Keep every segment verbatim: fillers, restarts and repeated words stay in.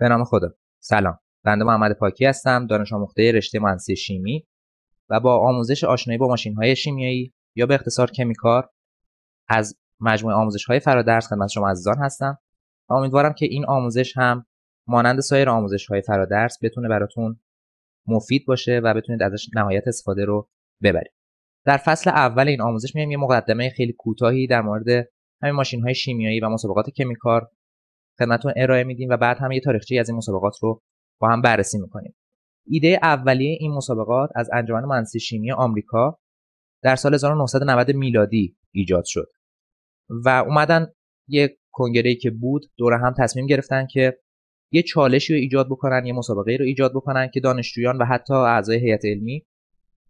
به نام خدا. سلام، بنده محمد پاکی هستم، دانش آموخته رشته موانس شیمی و با آموزش آشنایی با ماشین‌های شیمیایی یا به اختصار کمیکار از مجموعه آموزش‌های فرادرس خدمت شما عزیزان هستم. امیدوارم که این آموزش هم مانند سایر آموزش‌های فرادرس بتونه براتون مفید باشه و بتونید ازش نهایت استفاده رو ببرید. در فصل اول این آموزش میایم یه مقدمه خیلی کوتاهی در مورد همین ماشین‌های شیمیایی و مسابقات کمیکار خدمتتون ارائه میدیم و بعد هم یه تاریخچه‌ای از این مسابقات رو با هم بررسی می‌کنیم. ایده اولیه این مسابقات از انجمن موانس شیمی آمریکا در سال هزار و نهصد و نود میلادی ایجاد شد و اومدن یک کنگره‌ای که بود دوره هم تصمیم گرفتن که یه چالشی رو ایجاد بکنن، یه مسابقه رو ایجاد بکنن که دانشجویان و حتی اعضای هیئت علمی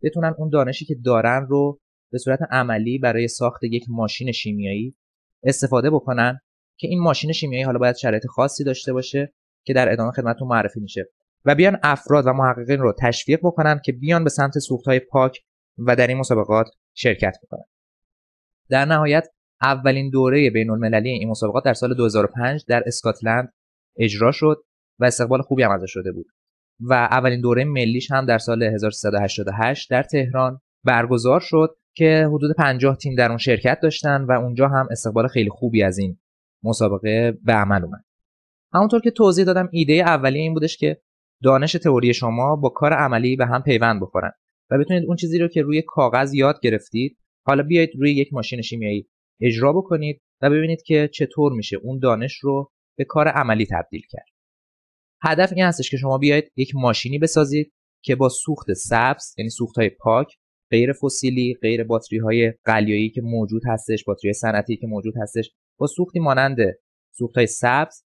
بتونن اون دانشی که دارن رو به صورت عملی برای ساخت یک ماشین شیمیایی استفاده بکنن که این ماشین شیمیایی حالا باید شرایط خاصی داشته باشه که در ادامه خدمتتون معرفی میشه و بیان افراد و محققین رو تشویق بکنن که بیان به سمت سوخت‌های پاک و در این مسابقات شرکت بکنن. در نهایت اولین دوره بین‌المللی این مسابقات در سال دو هزار و پنج در اسکاتلند اجرا شد و استقبال خوبی هم ازش شده بود و اولین دوره ملیش هم در سال هزار و سیصد و هشتاد و هشت در تهران برگزار شد که حدود پنجاه تیم در اون شرکت داشتن و اونجا هم استقبال خیلی خوبی از این مسابقه به عمل اومد. همونطور که توضیح دادم ایده اولیه این بودش که دانش تئوری شما با کار عملی به هم پیوند بخورن و بتونید اون چیزی رو که روی کاغذ یاد گرفتید حالا بیایید روی یک ماشین شیمیایی اجرا بکنید و ببینید که چطور میشه اون دانش رو به کار عملی تبدیل کرد. هدف این هستش که شما بیایید یک ماشینی بسازید که با سوخت سبز، یعنی سوخت‌های پاک، غیر فسیلی، غیر باتری‌های قلیایی که موجود هستش، باتری صنعتی که موجود هستش، با سوختی مانند سوخت‌های سبز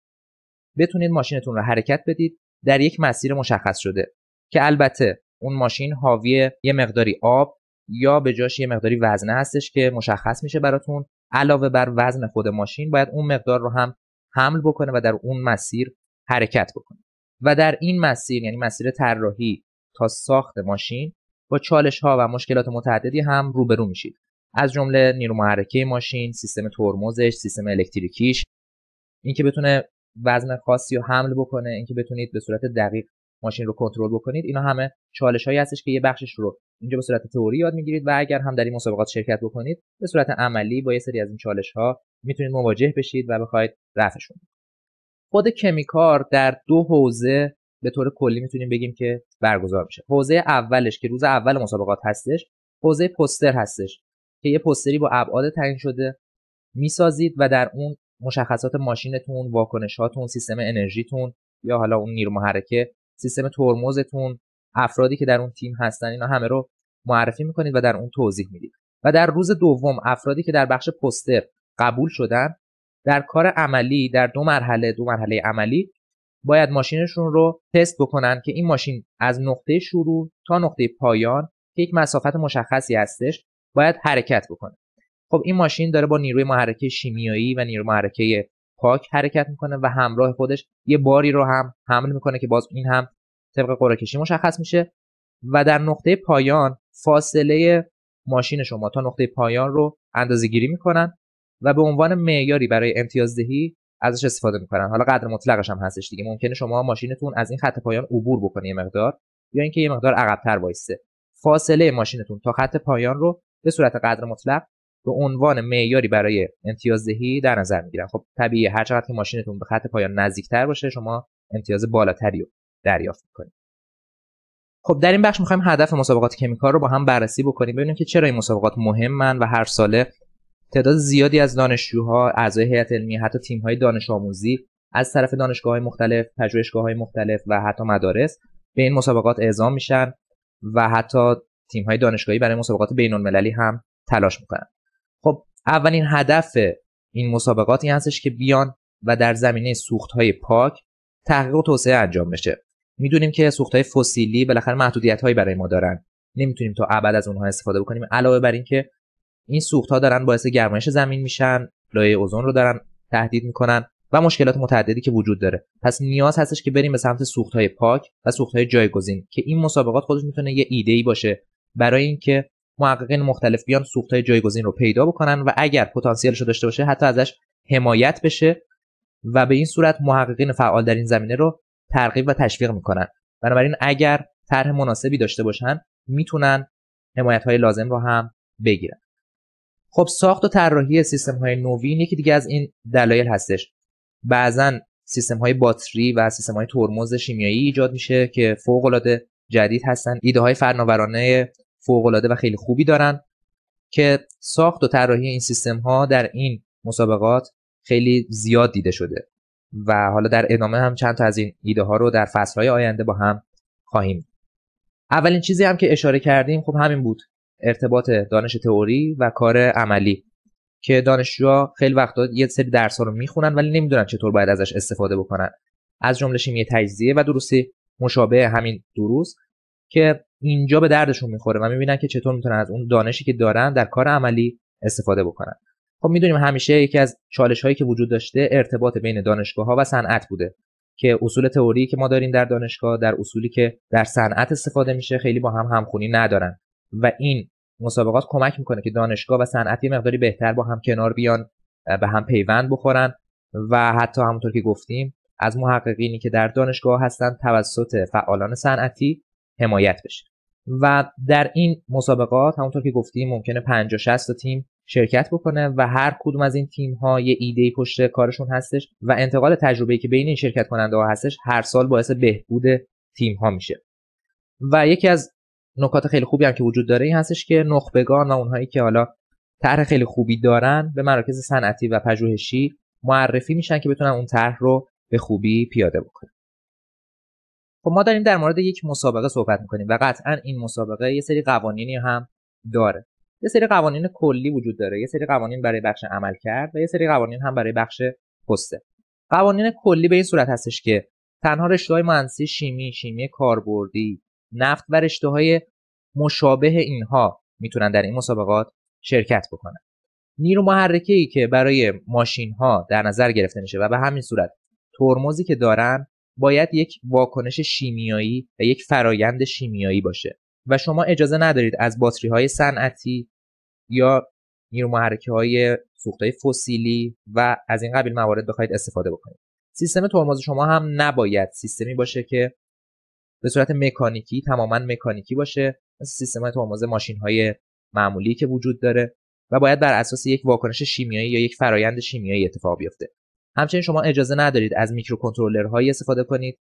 بتونید ماشینتون رو حرکت بدید در یک مسیر مشخص شده که البته اون ماشین حاوی یه مقداری آب یا به جاش یه مقداری وزن هستش که مشخص میشه براتون. علاوه بر وزن خود ماشین باید اون مقدار رو هم حمل بکنه و در اون مسیر حرکت بکنه و در این مسیر، یعنی مسیر طراحی تا ساخت ماشین، با چالش‌ها و مشکلات متعددی هم روبرو میشید، از جمله نیرو محرکه ماشین، سیستم ترمزش، سیستم الکتریکیش، اینکه بتونه وزن خاصی رو حمل بکنه، اینکه بتونید به صورت دقیق ماشین رو کنترل بکنید. اینا همه چالش‌هایی هستش که یه بخشش رو اینجا به صورت تئوری یاد میگیرید و اگر هم در این مسابقات شرکت بکنید به صورت عملی با یه سری از این چالش‌ها میتونید مواجه بشید و بخواید رفعشون کنید. خود کمیکار در دو حوزه به طور کلی میتونیم بگیم که برگزار میشه. حوزه اولش که روز اول مسابقات هستش، حوزه پوستر هستش که یه پوستری با ابعاد تعیین شده میسازید و در اون مشخصات ماشینتون، واکنشاتون، سیستم انرژیتون یا حالا اون نیرو محرکه، سیستم ترمزتون، افرادی که در اون تیم هستن، اینا همه رو معرفی میکنید و در اون توضیح میدید. و در روز دوم افرادی که در بخش پوستر قبول شدن در کار عملی در دو مرحله دو مرحله عملی باید ماشینشون رو تست بکنن که این ماشین از نقطه شروع تا نقطه پایان که یک مسافت مشخصی هستش باید حرکت بکنه. خب این ماشین داره با نیروی محرکه شیمیایی و نیروی محرکه پاک حرکت میکنه و همراه خودش یه باری رو هم حمل میکنه که باز این هم طبق قرعه کشی مشخص میشه و در نقطه پایان فاصله ماشین شما تا نقطه پایان رو اندازه‌گیری میکنن و به عنوان معیاری برای امتیازدهی ازش استفاده میکنن. حالا قدر مطلقش هم هستش دیگه، ممکنه شما ماشینتون از این خط پایان عبور بکنه یه مقدار یا اینکه یه مقدار عقب‌تر وایسه. فاصله ماشینتون تا خط پایان رو به صورت قدر مطلق به عنوان معیاری برای امتیازدهی در نظر میگیرن. خب طبیعیه هر چقدر که ماشینتون به خط پایان نزدیکتر باشه شما امتیاز بالاتری رو دریافت میکنید. خب در این بخش میخوایم هدف مسابقات کمیکار رو با هم بررسی بکنیم، ببینیم که چرا این مسابقات مهمن و هر ساله تعداد زیادی از دانشجوها، اعضای هیئت علمی، حتی تیم‌های دانش آموزی از طرف دانشگاه‌های مختلف، پژوهشگاه‌های مختلف و حتی مدارس به این مسابقات اعزام میشن و حتی تیم‌های دانشگاهی برای مسابقات بین‌المللی هم تلاش میکنن. خب اولین هدف این مسابقات این هستش که بیان و در زمینه سوخت‌های پاک تحقیق و توسعه انجام بشه. میدونیم که سوخت‌های فسیلی بالاخره محدودیت‌هایی برای ما دارن. نمیتونیم تا ابد از اونها استفاده بکنیم. علاوه بر اینکه این سوخت‌ها دارن باعث گرمایش زمین میشن، لایه اوزون رو دارن تهدید میکنن و مشکلات متعددی که وجود داره. پس نیاز هستش که بریم به سمت سوخت‌های پاک و سوخت‌های جایگزین که این مسابقات خودش میتونه یه ایده‌ای باشه برای اینکه محققین مختلف بیان سوخت‌های جایگزین رو پیدا بکنن و اگر پتانسیلش داشته باشه حتی ازش حمایت بشه و به این صورت محققین فعال در این زمینه رو ترغیب و تشویق میکنن. بنابراین اگر طرح مناسبی داشته باشن میتونن حمایت‌های لازم رو هم بگیرن. خب ساخت و طراحی سیستم‌های نوین یکی دیگه از این دلایل هستش. بعضاً سیستم‌های باتری و سیستم‌های ترمز شیمیایی ایجاد میشه که فوق‌العاده جدید هستن، ایده‌های فناورانه فوق‌العاده و خیلی خوبی دارن که ساخت و طراحی این سیستم‌ها در این مسابقات خیلی زیاد دیده شده و حالا در ادامه هم چند تا از این ایده‌ها رو در فصل‌های آینده با هم خواهیم. اولین چیزی هم که اشاره کردیم خب همین بود، ارتباط دانش تئوری و کار عملی که دانشجوها خیلی وقتا یه سری درس‌ها رو میخونن ولی نمیدونن چطور باید ازش استفاده بکنن. از جمله شیمی تجزیه و دروسی مشابه همین دروس که اینجا به دردشون میخوره و میبینن که چطور میتونن از اون دانشی که دارن در کار عملی استفاده بکنن. خب میدونیم همیشه یکی از چالش‌هایی که وجود داشته ارتباط بین دانشگاه‌ها و صنعت بوده که اصول تئوری که ما داریم در دانشگاه در اصولی که در صنعت استفاده میشه خیلی با هم همخونی ندارن و این مسابقات کمک میکنه که دانشگاه و صنعت یه مقداری بهتر با هم کنار بیان، به هم پیوند بخورن و حتی همونطور که گفتیم از محققینی که در دانشگاه هستن توسط فعالان صنعتی حمایت بشه. و در این مسابقات همونطور که گفتیم ممکنه پنجاه شصت تا تیم شرکت بکنه و هر کدوم از این تیم‌ها یه ایده پشت کارشون هستش و انتقال تجربه‌ای که بین این شرکت کننده‌ها هستش هر سال باعث بهبود تیم‌ها میشه. و یکی از نکات خیلی خوبی هم که وجود داره این هستش که نخبگان و اونهایی که حالا طرح خیلی خوبی دارن به مراکز صنعتی و پژوهشی معرفی میشن که بتونن اون طرح رو به خوبی پیاده بکنن. خب ما داریم در مورد یک مسابقه صحبت می‌کنیم و قطعاً این مسابقه یه سری قوانینی هم داره. یه سری قوانین کلی وجود داره، یه سری قوانین برای بخش عمل کرد و یه سری قوانین هم برای بخش پسته. قوانین کلی به این صورت هستش که تنها رشته‌های مهندسی شیمی، شیمی کاربردی، نفت و رشته‌های مشابه اینها میتونن در این مسابقات شرکت بکنن. نیرو محرکه‌ای که برای ماشین‌ها در نظر گرفته میشه و به همین صورت ترمزی که دارن باید یک واکنش شیمیایی و یک فرایند شیمیایی باشه و شما اجازه ندارید از باتری‌های صنعتی یا نیرومحرک‌های سوخت‌های فسیلی و از این قبیل موارد بخواید استفاده بکنید. سیستم ترمز شما هم نباید سیستمی باشه که به صورت مکانیکی تماماً مکانیکی باشه، مثل سیستم ترمز ماشین‌های معمولی که وجود داره و باید بر اساس یک واکنش شیمیایی یا یک فرایند شیمیایی اتفاق بیفته. همچنین شما اجازه ندارید از میکروکنترلرهایی استفاده کنید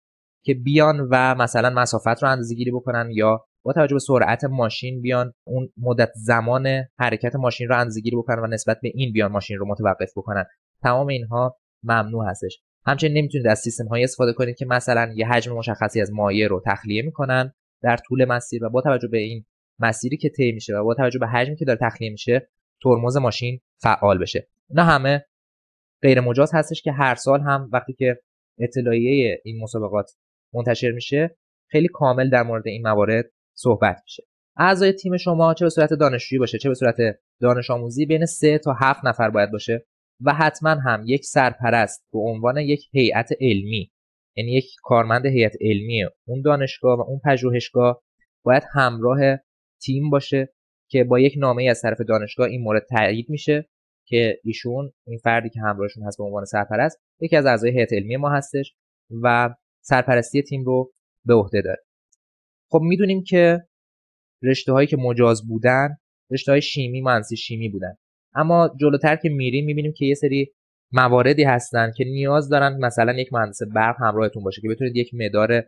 که بیان و مثلا مسافت رو اندازه‌گیری بکنن یا با توجه به سرعت ماشین بیان اون مدت زمان حرکت ماشین رو اندازه‌گیری بکنن و نسبت به این بیان ماشین رو متوقف بکنن. تمام اینها ممنوع هستش. همچنین نمیتونید از سیستم‌هایی استفاده کنید که مثلا یه حجم مشخصی از مایع رو تخلیه میکنن در طول مسیر و با توجه به این مسیری که طی میشه و با توجه به حجمی که داره تخلیه میشه ترمز ماشین فعال بشه. اینا همه غیر مجاز هستش که هر سال هم وقتی که اطلاعیه این مسابقات منتشر میشه خیلی کامل در مورد این موارد صحبت میشه. اعضای تیم شما چه به صورت دانشجویی باشه چه به صورت دانش آموزی بین سه تا هفت نفر باید باشه و حتما هم یک سرپرست به عنوان یک هیئت علمی، یعنی یک کارمند هیئت علمی اون دانشگاه و اون پژوهشگاه باید همراه تیم باشه که با یک نامه‌ای از طرف دانشگاه این مورد تایید میشه که ایشون این فردی که همراهشون هست به عنوان سرپرست یکی از اعضای هیئت علمی ما هستش و سرپرستی تیم رو به عهده داره. خب میدونیم که رشته‌هایی که مجاز بودن رشته‌های شیمی، مهندسی شیمی بودن. اما جلوتر که میریم میبینیم که یه سری مواردی هستن که نیاز دارن مثلا یک مهندس برق همراهتون باشه که بتونید یک مدار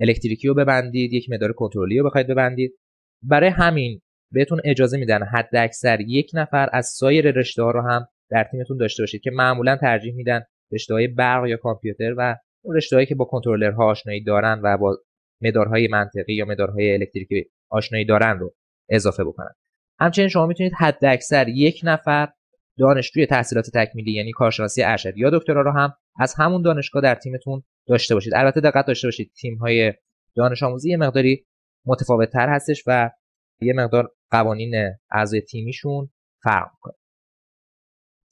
الکتریکی رو ببندید، یک مدار کنترلی رو بخواید ببندید. برای همین بهتون اجازه میدن حداکثر یک نفر از سایر رشته‌ها رو هم در تیمتون داشته باشید که معمولا ترجیح میدن رشته‌های برق یا کامپیوتر و اون رشته‌هایی که با کنترلرها آشنایی دارن و با مدارهای منطقی یا مدارهای الکتریکی آشنایی دارن رو اضافه بکنن. همچنین شما میتونید حداکثر یک نفر دانشجوی تحصیلات تکمیلی یعنی کارشناسی ارشد یا دکترا رو هم از همون دانشگاه در تیمتون داشته باشید. البته دقت داشته باشید تیم‌های دانش آموزی یه مقداری متفاوت‌تر هستش و یه مقدار قوانین اعضای تیمیشون فرق می‌کنه.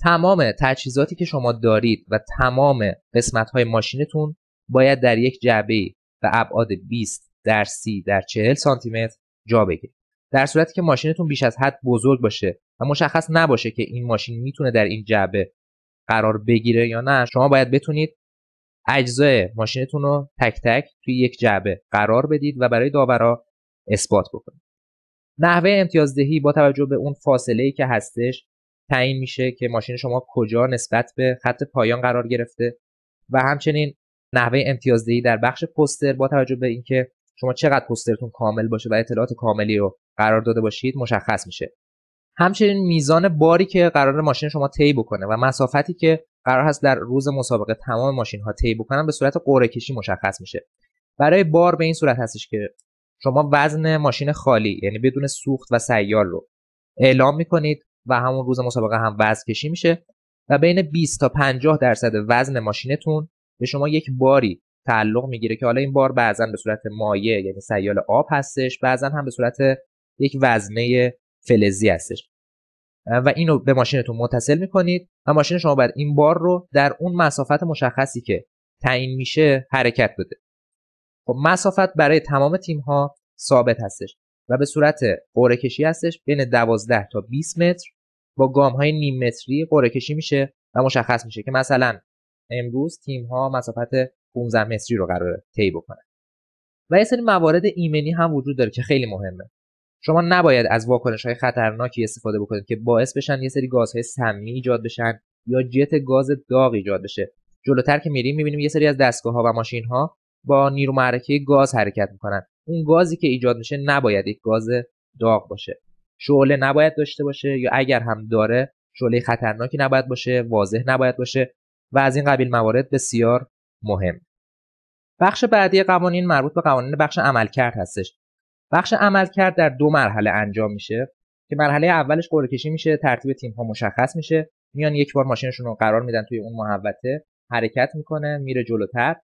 تمام تجهیزاتی که شما دارید و تمام قسمت‌های ماشینتون باید در یک جعبه‌ای و ابعاد بیست در سی در چهل سانتی متر جا بگیرید. در صورتی که ماشینتون بیش از حد بزرگ باشه و مشخص نباشه که این ماشین میتونه در این جعبه قرار بگیره یا نه، شما باید بتونید اجزای ماشینتون رو تک تک توی یک جعبه قرار بدید و برای داورا اثبات بکنید. نحوه امتیازدهی با توجه به اون فاصله‌ای که هستش تعیین میشه که ماشین شما کجا نسبت به خط پایان قرار گرفته و همچنین نحوه امتیازدهی در بخش پوستر با توجه به اینکه شما چقدر پوسترتون کامل باشه و اطلاعات کاملی رو قرار داده باشید مشخص میشه. همچنین میزان باری که قرار ماشین شما طی بکنه و مسافتی که قرار هست در روز مسابقه تمام ماشین ها طی بکنن به صورت قرعه کشی مشخص میشه. برای بار به این صورت هستش که شما وزن ماشین خالی یعنی بدون سوخت و سیال رو اعلام میکنید و همون روز مسابقه هم وزن کشی میشه و بین بیست تا پنجاه درصد وزن ماشینتون به شما یک باری تعلق میگیره که حالا این بار بعضا به صورت مایع یعنی سیال آب هستش، بعضا هم به صورت یک وزنه فلزی هستش و اینو به ماشینتون متصل میکنید و ماشین شما باید این بار رو در اون مسافت مشخصی که تعیین میشه حرکت بده. خب مسافت برای تمام تیم ها ثابت هستش و به صورت قرعه کشی هستش، بین دوازده تا بیست متر با گام های نیم متری قرعه کشی میشه و مشخص میشه که مثلا امروز تیم ها مسافت پانزده متری رو قراره طی بکنن. و یه سری موارد ایمنی هم وجود داره که خیلی مهمه. شما نباید از واکنش‌های خطرناکی استفاده بکنید که باعث بشن یه سری گازهای سمی ایجاد بشن یا جت گاز داغ ایجاد بشه. جلوتر که میریم میبینیم یه سری از دستگاه‌ها و ماشین‌ها با نیرو محرکه گاز حرکت میکنن. اون گازی که ایجاد میشه نباید یک گاز داغ باشه. شعله نباید داشته باشه یا اگر هم داره شعله خطرناکی نباید باشه، واضح نباید باشه و از این قبیل موارد بسیار مهم. بخش بعدی قوانین مربوط به قوانین بخش عملکرد هستش. بخش عملکرد در دو مرحله انجام میشه که مرحله اولش قرعه کشی میشه، ترتیب تیم ها مشخص میشه، میان یک بار ماشینشون رو قرار میدن توی اون محوطه، حرکت میکنه، میره جلوتر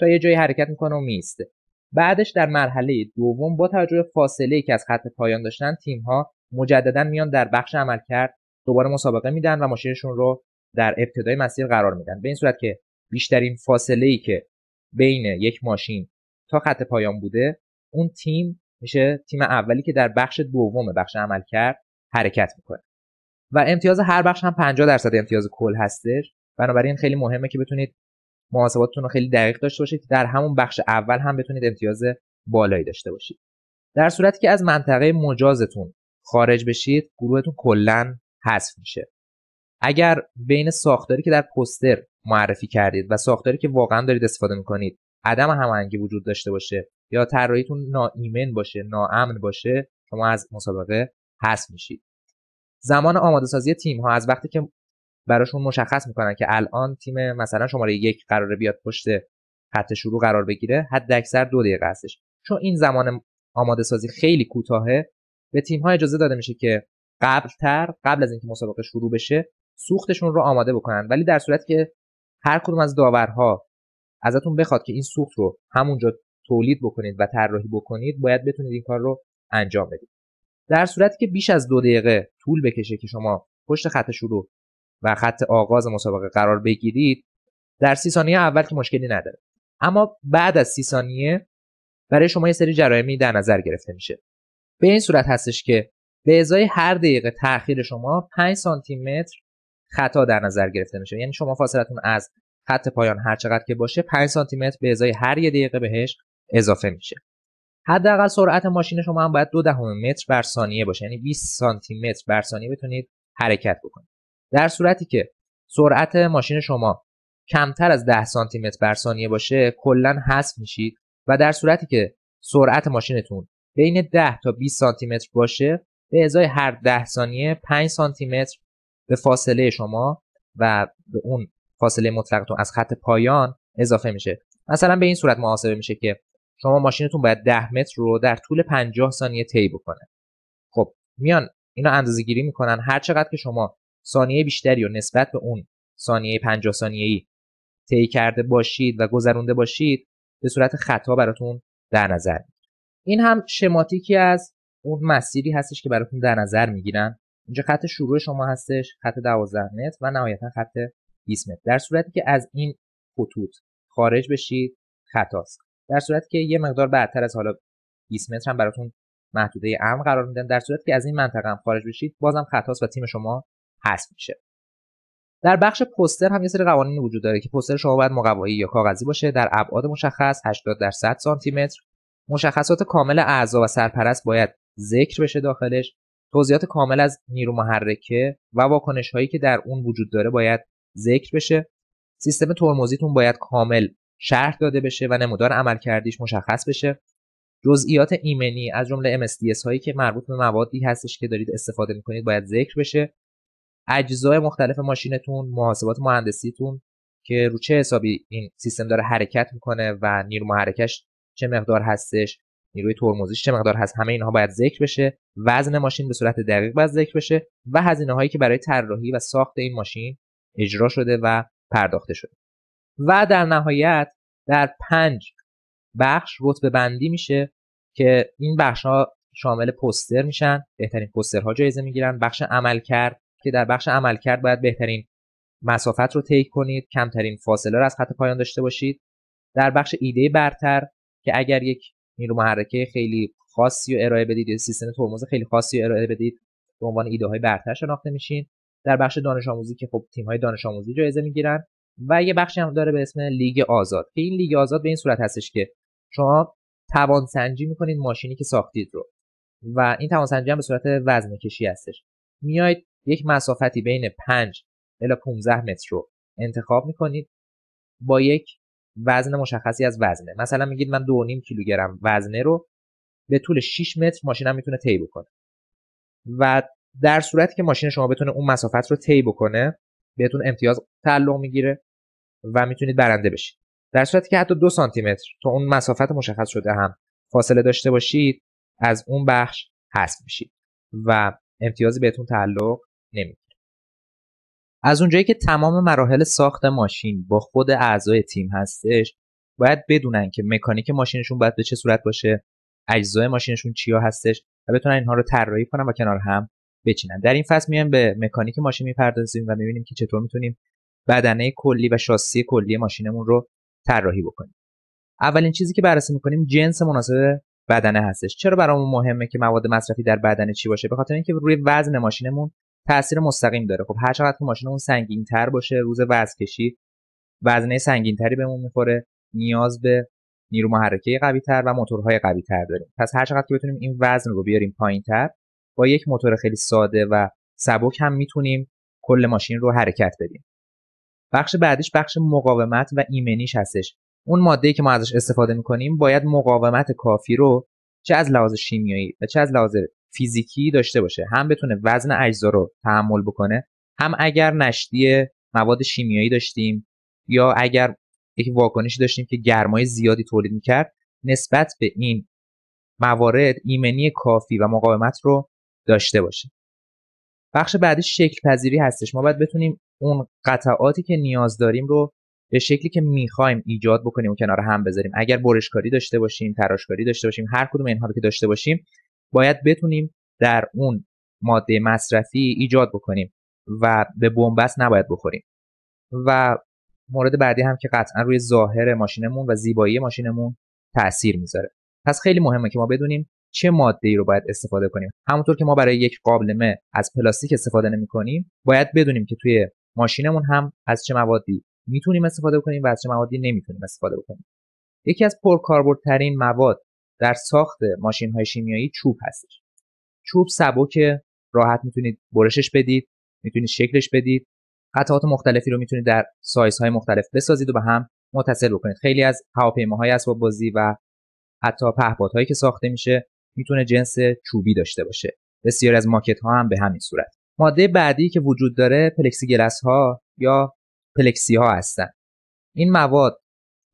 تا یه جایی حرکت میکنه و میسته. بعدش در مرحله دوم با توجه به فاصله‌ای که از خط پایان داشتن تیم ها مجددا میان در بخش عملکرد دوباره مسابقه میدن و ماشینشون رو در ابتدای مسیر قرار میدن. به این صورت که بیشترین فاصله‌ای که بین یک ماشین تا خط پایان بوده اون تیم میشه تیم اولی که در بخش دوم بخش عملکرد حرکت میکنه و امتیاز هر بخش هم پنجاه درصد امتیاز کل هستش. بنابراین خیلی مهمه که بتونید محاسباتتون رو خیلی دقیق داشته باشید، در همون بخش اول هم بتونید امتیاز بالایی داشته باشید. در صورتی که از منطقه مجازتون خارج بشید گروهتون کلا حذف میشه. اگر بین ساختاری که در پوستر معرفی کردید و ساختاری که واقعا دارید استفاده میکنید عدم هماهنگی وجود داشته باشه یا طراحیتون ناایمن باشه، ناامن باشه، شما از مسابقه حذف میشید. زمان آماده سازی تیم ها از وقتی که براشون مشخص میکنن که الان تیم مثلا شماره یک قراره بیاد پشت خط شروع قرار بگیره حداکثر دو دقیقه هستش. چون این زمان آماده سازی خیلی کوتاهه به تیم ها اجازه داده میشه که قبلتر قبل از اینکه مسابقه شروع بشه سوختشون رو آماده بکنن، ولی در صورتی که هر کدوم از داورها ازتون بخواد که این سوخت رو همونجا تولید بکنید و طراحی بکنید باید بتونید این کار رو انجام بدید. در صورتی که بیش از دو دقیقه طول بکشه که شما پشت خط شروع و خط آغاز مسابقه قرار بگیرید در سی ثانیه اول که مشکلی نداره، اما بعد از سی ثانیه برای شما یه سری جرایمی در نظر گرفته میشه. به این صورت هستش که به ازای هر دقیقه تأخیر شما پنج سانتی متر خطا در نظر گرفته میشه. یعنی شما فاصلتون از خط پایان هر چقدر که باشه پنج سانتی متر به ازای هر یک دقیقه بهش اضافه میشه. حداقل سرعت ماشین شما هم باید دو دهم متر بر ثانیه باشه، یعنی بیست سانتی متر بر ثانیه بتونید حرکت بکنید. در صورتی که سرعت ماشین شما کمتر از ده سانتی متر بر ثانیه باشه کلا حذف میشید و در صورتی که سرعت ماشینتون بین ده تا بیست سانتی متر باشه به ازای هر ده ثانیه پنج سانتی متر به فاصله شما و به اون فاصله مطلقتون از خط پایان اضافه میشه. مثلا به این صورت محاسبه میشه که شما ماشینتون باید ده متر رو در طول پنجاه ثانیه طی بکنه. خب میان اینا اندازه‌گیری میکنن هر چقدر که شما ثانیه بیشتری رو نسبت به اون ثانیه پنجاه ثانیه‌ای طی کرده باشید و گذرونده باشید به صورت خطا براتون در نظر میگیرن. این هم شماتیکی از اون مسیری هستش که براتون در نظر میگیرن. اینجا خط شروع شما هستش، خط دوازده متر و نهایتا خط بیست متر. در صورتی که از این خطوط خارج بشید خطاست. در صورتی که یه مقدار بعدتر از حالا بیست متر هم براتون محدوده امن قرار میدن. در صورتی که از این منطقه هم خارج بشید بازم خطاست و تیم شما حذف میشه. در بخش پوستر هم یه سری قوانین وجود داره که پوستر شما باید مقوایی یا کاغذی باشه، در ابعاد مشخص هشتاد در صد سانتی متر، مشخصات کامل اعضا و سرپرست باید ذکر بشه داخلش، توضیحات کامل از نیرو محرکه و واکنش هایی که در اون وجود داره باید ذکر بشه، سیستم ترمزیتون باید کامل شرح داده بشه و نمودار عملکردیش مشخص بشه، جزئیات ایمنی از جمله ام اس دی اس هایی که مربوط به موادی هستش که دارید استفاده میکنید باید ذکر بشه، اجزای مختلف ماشینتون، محاسبات مهندسیتون که رو چه حسابی این سیستم داره حرکت میکنه و نیرو محرکش چه مقدار هستش، نیروی ترمزیش چه مقدار هست، همه اینها باید ذکر بشه، وزن ماشین به صورت دقیق باید ذکر بشه و هزینه هایی که برای طراحی و ساخت این ماشین اجرا شده و پرداخته شده. و در نهایت در پنج بخش رتبه بندی میشه که این بخش ها شامل پوستر میشن، بهترین پوسترها جایزه میگیرن، بخش عملکرد که در بخش عملکرد باید بهترین مسافت رو طی کنید، کمترین فاصله رو از خط پایان داشته باشید، در بخش ایده برتر که اگر یک نیرو محرکه خیلی خاصی رو ارائه بدید یا سیستم ترمز خیلی خاصی رو ارائه بدید به عنوان ایده های برتر شناخته میشین، در بخش دانش آموزی که خب تیم های دانش آموزی جایزه میگیرن و یه بخشی هم داره به اسم لیگ آزاد که این لیگ آزاد به این صورت هستش که شما توان سنجی میکنید ماشینی که ساختید رو و این توان سنجی هم به صورت وزن کشی هستش، میایید یک مسافتی بین پنج الی پانزده متر رو انتخاب میکنید با یک وزن مشخصی از وزنه، مثلا میگید من دو و نیم کیلوگرم وزنه رو به طول شش متر ماشینم میتونه طی بکنه و در صورتی که ماشین شما بتونه اون مسافت رو طی بکنه بهتون امتیاز تعلق میگیره و میتونید برنده بشید. در صورتی که حتی دو سانتی متر تا اون مسافت مشخص شده هم فاصله داشته باشید از اون بخش حذف میشید و امتیازی بهتون تعلق نمیگیره. از اونجایی که تمام مراحل ساخت ماشین با خود اعضای تیم هستش، باید بدونن که مکانیک ماشینشون باید به چه صورت باشه، اجزای ماشینشون چیا هستش و بتونن اینها رو طراحی کنن و کنار هم بچینن. در این فصل میایم به مکانیک ماشین میپردازیم و میبینیم که چطور میتونیم بدنه کلی و شاسی کلی ماشینمون رو طراحی بکنیم. اولین چیزی که بررسی میکنیم جنس مناسب بدنه هستش. چرا برامون مهمه که مواد مصرفی در بدنه چی باشه؟ به خاطر اینکه روی وزن ماشینمون تأثیر مستقیم داره. خب هر چقدر که ماشینمون سنگین‌تر باشه، روز وزن کشی وزنه سنگین‌تری بهمون میخوره، نیاز به نیرو محرکه قوی‌تر و موتورهای قوی‌تر داریم. پس هر چقدر که بتونیم این وزن رو بیاریم پایین‌تر، با یک موتور خیلی ساده و سبک هم میتونیم کل ماشین رو حرکت بدیم. بخش بعدیش بخش مقاومت و ایمنیش هستش. اون ماده‌ای که ما ازش استفاده می‌کنیم باید مقاومت کافی رو چه از لحاظ شیمیایی و چه از لحاظ فیزیکی داشته باشه، هم بتونه وزن اجزا رو تحمل بکنه، هم اگر نشتی مواد شیمیایی داشتیم یا اگر یک واکنشی داشتیم که گرمای زیادی تولید میکرد، نسبت به این موارد ایمنی کافی و مقاومت رو داشته باشه. بخش بعدی شکل پذیری هستش. ما باید بتونیم اون قطعاتی که نیاز داریم رو به شکلی که میخوایم ایجاد بکنیم و کنار هم بذاریم. اگر برشکاری داشته باشیم، تراشکاری داشته باشیم، هر کدوم اینها رو که داشته باشیم، باید بتونیم در اون ماده مصرفی ایجاد بکنیم و به بنبست نباید بخوریم. و مورد بعدی هم که قطعا روی ظاهر ماشینمون و زیبایی ماشینمون تاثیر میذاره. پس خیلی مهمه که ما بدونیم چه ماده‌ای رو باید استفاده کنیم. همونطور که ما برای یک قابلمه از پلاستیک استفاده نمی‌کنیم، باید بدونیم که توی ماشینمون هم از چه موادی میتونیم استفاده کنیم و از چه موادی نمیتونیم استفاده بکنیم. یکی از پرکاربردترین مواد در ساخت ماشین‌های شیمیایی چوب هستش. چوب سبک، راحت میتونید برشش بدید، میتونید شکلش بدید، قطعات مختلفی رو میتونید در سایزهای مختلف بسازید و به هم متصل بکنید. خیلی از هواپیماهای اسباب بازی و حتی پهپادهایی که ساخته میشه میتونه جنس چوبی داشته باشه. بسیاری از ماکت‌ها هم به همین صورت. ماده بعدی که وجود داره پلکسی گلس‌ها یا پلکسی‌ها هستن. این مواد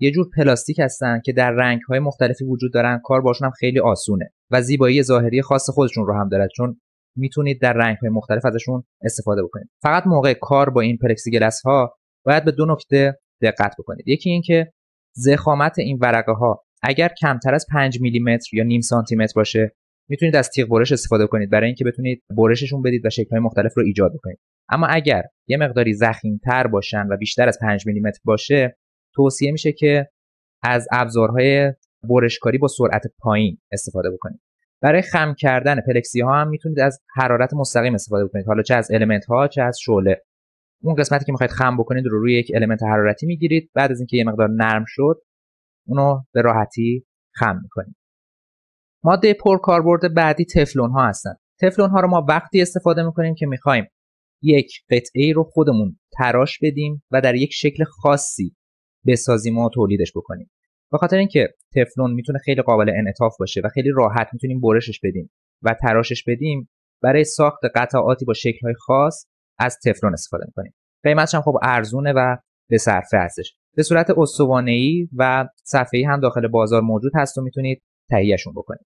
یه جور پلاستیک هستن که در رنگ‌های مختلفی وجود دارن، کار باشون هم خیلی آسونه و زیبایی ظاهری خاص خودشون رو هم دارن چون میتونید در رنگ‌های مختلف ازشون استفاده بکنید. فقط موقع کار با این پلکسی گلس‌ها باید به دو نکته دقت بکنید. یکی این که ضخامت این ورقه‌ها اگر کمتر از پنج میلی متر یا نیم سانتی متر باشه، میتونید از تیغ برش استفاده کنید برای اینکه بتونید برششون بدید و شکل‌های مختلف رو ایجاد بکنید. اما اگر یه مقداری ضخیم‌تر باشن و بیشتر از پنج میلی متر باشه، توصیه میشه که از ابزارهای برشکاری با سرعت پایین استفاده بکنید. برای خم کردن پلکسی ها هم میتونید از حرارت مستقیم استفاده بکنید، حالا چه از المنت ها چه از شعله. اون قسمتی که میخواید خم بکنید رو روی یک المنت حرارتی میگیرید، بعد از اینکه یه مقدار نرم شد اونو به راحتی خم میکنید. ماده پرکاربرد بعدی تفلون ها هستن. تفلون ها رو ما وقتی استفاده میکنیم که میخوایم یک قطعه رو خودمون تراش بدیم و در یک شکل خاصی بسازیم و تولیدش بکنیم. به خاطر اینکه تفلون میتونه خیلی قابل انعطاف باشه و خیلی راحت میتونیم برشش بدیم و تراشش بدیم، برای ساخت قطعاتی با شکل‌های خاص از تفلون استفاده می‌کنیم. قیمتش هم خب ارزونه و به صرفه هستش. به صورت استوانه‌ای و صفحه‌ای هم داخل بازار موجود هست و میتونید تهیه‌شون بکنید.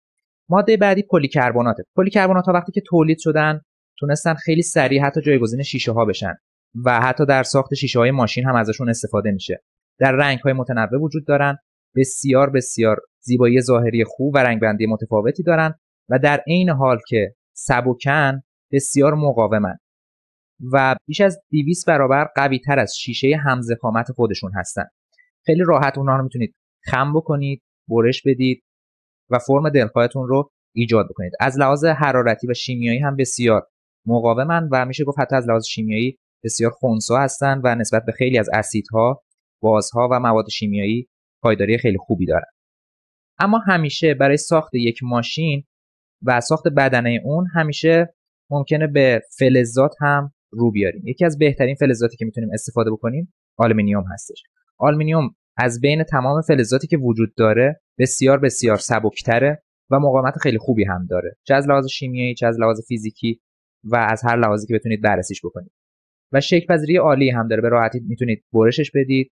ماده بعدی پلی‌کربنات. پلی‌کربنات ها وقتی که تولید شدن تونستن خیلی سریع حتی جایگزین شیشه‌ها بشن و حتی در ساخت شیشه‌های ماشین هم ازشون استفاده میشه. در رنگ‌های متنوع وجود دارن، بسیار بسیار زیبایی ظاهری خوب و رنگبندی متفاوتی دارن و در عین حال که سبکن بسیار مقاومن و بیش از دویست برابر قوی تر از شیشه هم‌ضخامت خودشون هستن. خیلی راحت اونها رو میتونید خم بکنید، برش بدید و فرم دلخواهتون رو ایجاد بکنید. از لحاظ حرارتی و شیمیایی هم بسیار مقاومن و میشه گفت حتی از لحاظ شیمیایی بسیار خنثی هستن و نسبت به خیلی از اسیدها، بازها و مواد شیمیایی پایداری خیلی خوبی دارن. اما همیشه برای ساخت یک ماشین و ساخت بدنه اون همیشه ممکنه به فلزات هم رو بیاریم. یکی از بهترین فلزاتی که میتونیم استفاده بکنیم آلومینیوم هستش. آلومینیوم از بین تمام فلزاتی که وجود داره بسیار بسیار سبکتره و مقاومت خیلی خوبی هم داره، چه از لحاظ شیمیایی چه از لحاظ فیزیکی و از هر لحاظی که بتونید بررسیش بکنید. و شکل‌پذیری عالی هم داره، به راحتی میتونید برشش بدید،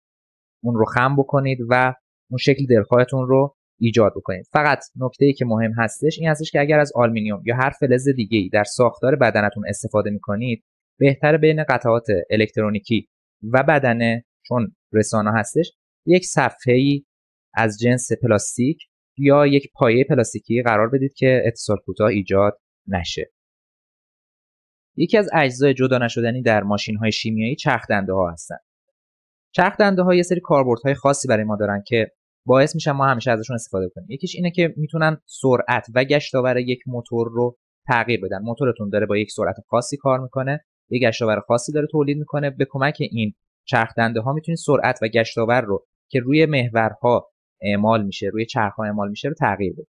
اون رو خم بکنید و اون شکل دلخواهتون رو ایجاد بکنید. فقط نکته‌ای که مهم هستش این هستش که اگر از آلومینیوم یا هر فلز دیگه‌ای در ساختار بدنتون استفاده می‌کنید، بهتره بین قطعات الکترونیکی و بدنه، چون رسانه هستش، یک صفحه‌ای از جنس پلاستیک یا یک پایه پلاستیکی قرار بدید که اتصال کوتاه ایجاد نشه. یکی از اجزای جدا نشدنی در ماشین‌های شیمیایی چرخ‌دنده‌ها هستند. چرخ‌دنده‌ها یه سری کاربردهای خاصی برای ما دارن که باعث میشن ما همیشه ازشون استفاده کنیم. یکیش اینه که میتونن سرعت و گشتاور یک موتور رو تغییر بدن. موتورتون داره با یک سرعت خاصی کار میکنه، یک گشتاور خاصی داره تولید میکنه، به کمک این چرخدنده ها میتونید سرعت و گشتاور رو که روی محورها اعمال میشه، روی چرخها اعمال میشه رو تغییر بده.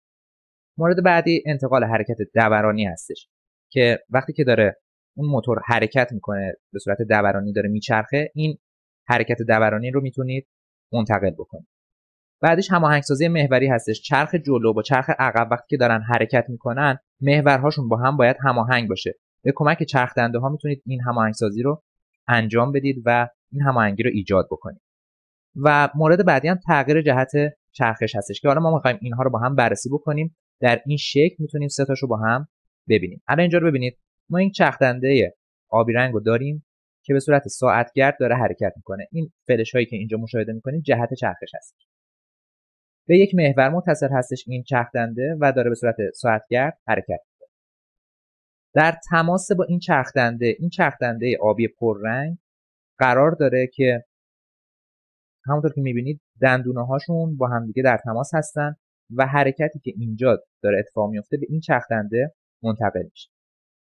مورد بعدی انتقال حرکت دورانی هستش که وقتی که داره اون موتور حرکت میکنه به صورت دورانی داره میچرخه، این حرکت دورانی رو میتونید منتقل بکنید. بعدش هماهنگسازی محوری هستش. چرخ جلو با چرخ عقب وقتی که دارن حرکت میکنن، محورهاشون با هم باید هماهنگ باشه. به کمک چرخ دنده ها میتونید این هماهنگسازی رو انجام بدید و این هماهنگی رو ایجاد بکنید. و مورد بعدی هم تغییر جهت چرخش هستش که حالا ما میخوایم اینها رو با هم بررسی بکنیم. در این شکل میتونیم سه تاشو با هم ببینیم. الان اینجا رو ببینید، ما این چرخ دنده آبی رنگو داریم که به صورت ساعتگرد داره حرکت میکنه. این فلش هایی که اینجا مشاهده میکنید جهت چرخش هست. به یک محور متصل هستش این چرخدنده و داره به صورت ساعتگرد حرکت می‌کنه. در تماس با این چرخدنده، این چرخدنده آبی پررنگ قرار داره که همونطور که می‌بینید دندونه‌هاشون با همدیگه در تماس هستن و حرکتی که اینجا داره اتفاق می‌افته به این چرخدنده منتقل میشه.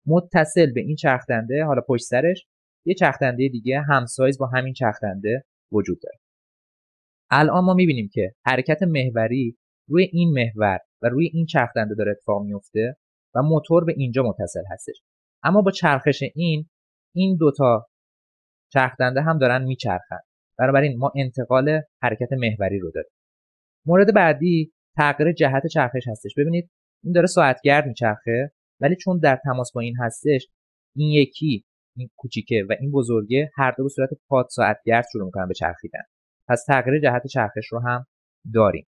متصل به این چرخدنده حالا پشت سرش یه چرخدنده دیگه همسایز با همین چرخدنده وجود داره. الان ما میبینیم که حرکت محوری روی این محور و روی این چرخدنده داره اتفاق میفته و موتور به اینجا متصل هستش. اما با چرخش این این دوتا چرخدنده هم دارن میچرخن. بنابراین ما انتقال حرکت محوری رو داریم. مورد بعدی تغییر جهت چرخش هستش. ببینید این داره ساعتگرد میچرخه، ولی چون در تماس با این هستش، این یکی این کوچیکه و این بزرگه هر دو به صورت پاد ساعتگرد شروع میکنن به چرخیدن. پس تغییر جهت چرخش رو هم داریم.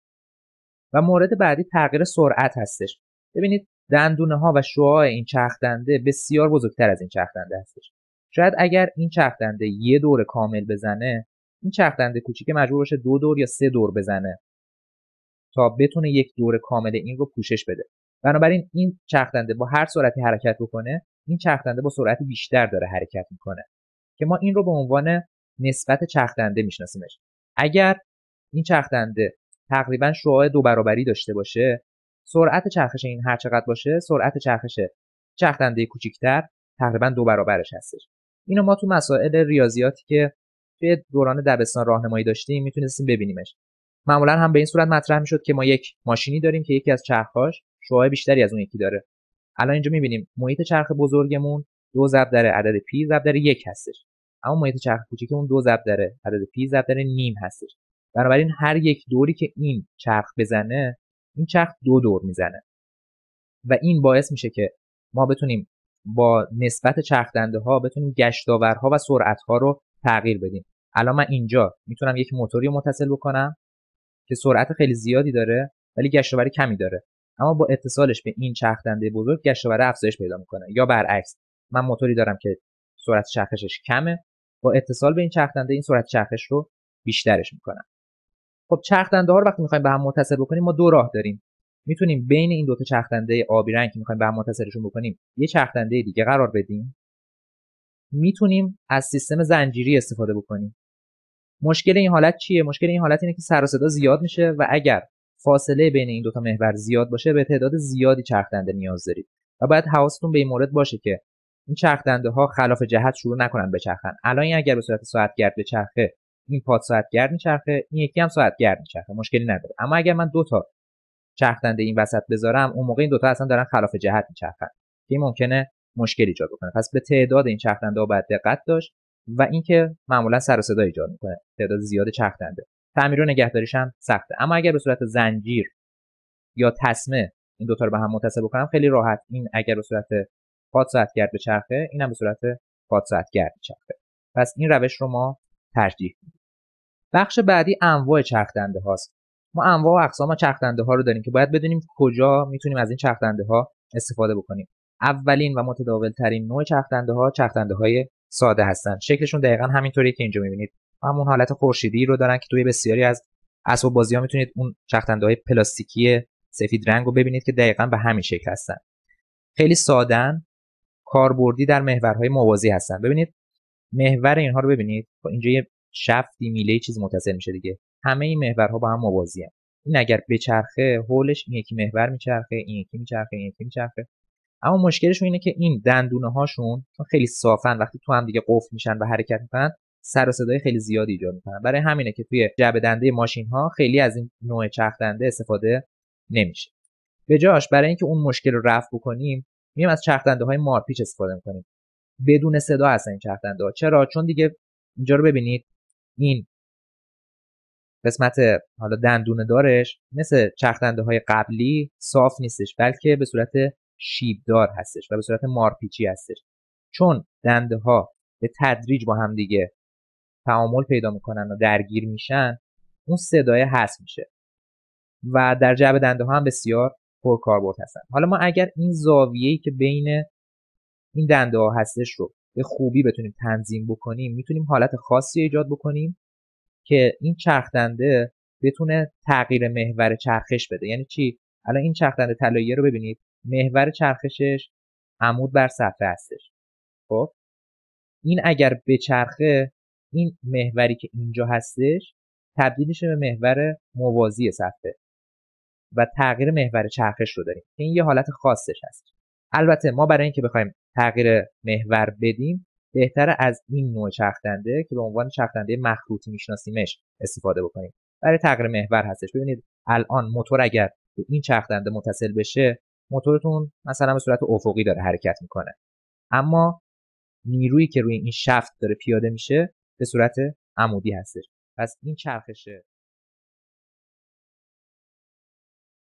و مورد بعدی تغییر سرعت هستش. ببینید دندونه ها و شعاع این چرخدنده بسیار بزرگتر از این چرخدنده هستش. شاید اگر این چرخدنده یه دور کامل بزنه، این چرخدنده کوچیک مجبور باشه دو دور یا سه دور بزنه تا بتونه یک دور کامل این رو پوشش بده. بنابراین این چرخدنده با هر سرعتی حرکت بکنه، این چرخدنده با سرعت بیشتر داره حرکت میکنه که ما این رو به عنوان نسبت چرخدنده میشناسیمش. اگر این چرخدنده تقریبا شعاع دو برابری داشته باشه، سرعت چرخش این هر چقدر باشه، سرعت چرخش چرخدنده کوچیک‌تر تقریبا دو برابرش هستش. اینو ما تو مسائل ریاضیاتی که توی دوران دبستان راهنمایی داشتیم میتونستیم ببینیمش. معمولا هم به این صورت مطرح میشد که ما یک ماشینی داریم که یکی از چرخ‌هاش شعاع بیشتری از اون یکی داره. الان اینجا میبینیم محیط چرخ بزرگمون دو ضرب در عدد پی ضرب در یک هستش، اما محیط چرخ کوچیکمون دو ضرب در عدد پی ضرب در نیم هستش. بنابراین هر یک دوری که این چرخ بزنه، این چرخ دو دور میزنه و این باعث میشه که ما بتونیم با نسبت چرخ دنده ها بتونیم گشتاورها و سرعت ها رو تغییر بدیم. الان من اینجا میتونم یک موتوری رو متصل بکنم که سرعت خیلی زیادی داره ولی گشتاوری کمی داره، اما با اتصالش به این چرخ دنده بزرگ گشتاوری افزایش پیدا میکنه. یا برعکس، من موتوری دارم که سرعت چرخشش کمه، با اتصال به این چرخ دنده این سرعت چرخش رو بیشترش میکنم. خب چرخ دنده ها رو وقتی میخوایم به هم متصل بکنیم ما دو راه داریم. میتونیم بین این دو تا چرخ دنده آبی رنگ که میخوایم به هم متصلشون بکنیم یه چرخ دنده دیگه قرار بدیم. میتونیم از سیستم زنجیری استفاده بکنیم. مشکل این حالت چیه؟ مشکل این حالت اینه که سر و صدا زیاد میشه و اگر فاصله بین این دو تا محور زیاد باشه به تعداد زیادی چرخ دنده نیاز دارید و باید حواستون به این مورد باشه که این چرخ دنده ها خلاف جهت شروع نکنن بچرخن. الان اگر به صورت ساعتگرد بچرخه، این پاد ساعتگرد میچرخه، این یکی هم ساعتگرد میچرخه، مشکلی نداره. اما اگر من دو تا چرخ دنده این وسط بذارم، اون موقع این دو تا اصلا دارن خلاف جهت میچرخن که ممکنه مشکلی ایجاد بکنه. پس به تعداد این چرخ دنده ها باید دقت داشت و اینکه معمولا سر و صدا ایجاد میکنه تعداد زیاد چرخ دنده. تعمیر و نگهداریش هم سخته. اما اگر به صورت زنجیر یا تسمه این دو تا رو به هم متصل بکنم خیلی راحت، این اگر به صورت پاد ساعتگرد بچرخه، اینم به صورت پاد ساعتگرد میچرخه. پس این روش رو ما ترجیح میدیم. بخش بعدی انواع چرخ دنده هاست. ما انواع و اقسام چرخ دنده ها رو داریم که باید بدونیم کجا میتونیم از این چرخ دنده ها استفاده بکنیم. اولین و متداول ترین نوع چرخ دنده ها چرخ دنده های ساده هستند. شکلشون دقیقاً همینطوریه که اینجا میبینید. همون حالت خورشیدی رو دارن که توی بسیاری از اسباب بازی ها میتونید اون چرخ دنده های پلاستیکی سفید رنگ رو ببینید که دقیقاً به همین شکل هستن. خیلی سادهن، کاربردی در محورهای موازی هستن. ببینید محور اینها رو ببینید، با اینجا یه شفتی میله چیز متصل میشه دیگه. همه این محورها با هم موازی هستند. این اگر بچرخه حولش این یکی محور میچرخه، این یکی میچرخه، این یکی میچرخه. اما مشکلشون اینه که این دندونه هاشون چون خیلی صافن وقتی تو هم دیگه قفل میشن و حرکت میکنن سر و صدای خیلی زیادی ایجاد میکنن. برای همینه که توی جعبه دنده ماشین ها خیلی از این نوع چرخ دنده استفاده نمیشه. به جاش برای اینکه اون مشکل رو رفع بکنیم میایم از چرخ دنده های مارپیچ استفاده میکنیم. بدون صدا هستن این چرخ دنده ها. چرا؟ چون دیگه اینجا رو ببینید، این قسمت حالا دندونه دارش مثل چرخ دنده های قبلی صاف نیستش، بلکه به صورت شیبدار هستش و به صورت مارپیچی هستش. چون دنده ها به تدریج با هم دیگه تعامل پیدا میکنن و درگیر میشن، اون صدای حذف میشه و در جعبه دنده ها هم بسیار پرکاربرد هستن. حالا ما اگر این زاویه‌ای که بین این دنده ها هستش رو به خوبی بتونیم تنظیم بکنیم، میتونیم حالت خاصی ایجاد بکنیم که این چرخ دنده بتونه تغییر محور چرخش بده. یعنی چی؟ الان این چرخ دنده طلاییه رو ببینید، محور چرخشش عمود بر صفحه هستش. خب این اگر بچرخه، این محوری که اینجا هستش تبدیل میشه به محور موازی صفحه و تغییر محور چرخش رو داریم. این یه حالت خاصش هست. البته ما برای اینکه بخوایم تغییر محور بدیم بهتره از این نوع چرخ دنده که به عنوان چرخ دنده مخروطی میشناسیمش استفاده بکنیم. برای تغییر محور هستش. ببینید الان موتور اگر به این چرخ دنده متصل بشه، موتورتون مثلا به صورت افقی داره حرکت میکنه، اما نیرویی که روی این شافت داره پیاده میشه به صورت عمودی هستش. پس این چرخشه